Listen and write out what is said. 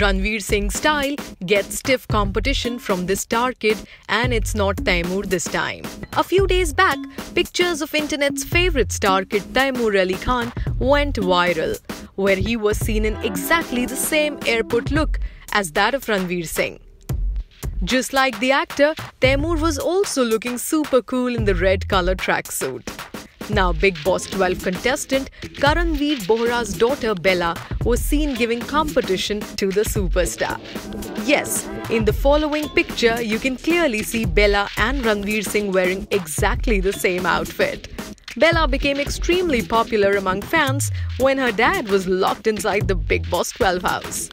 Ranveer Singh's style gets stiff competition from this star kid, and it's not Taimur this time. A few days back, pictures of internet's favorite star kid Taimur Ali Khan went viral, where he was seen in exactly the same airport look as that of Ranveer Singh. Just like the actor, Taimur was also looking super cool in the red color tracksuit. Now Bigg Boss 12 contestant Karanveer Bohra's daughter Bella was seen giving competition to the superstar. Yes, in the following picture you can clearly see Bella and Ranveer Singh wearing exactly the same outfit. Bella became extremely popular among fans when her dad was locked inside the Bigg Boss 12 house.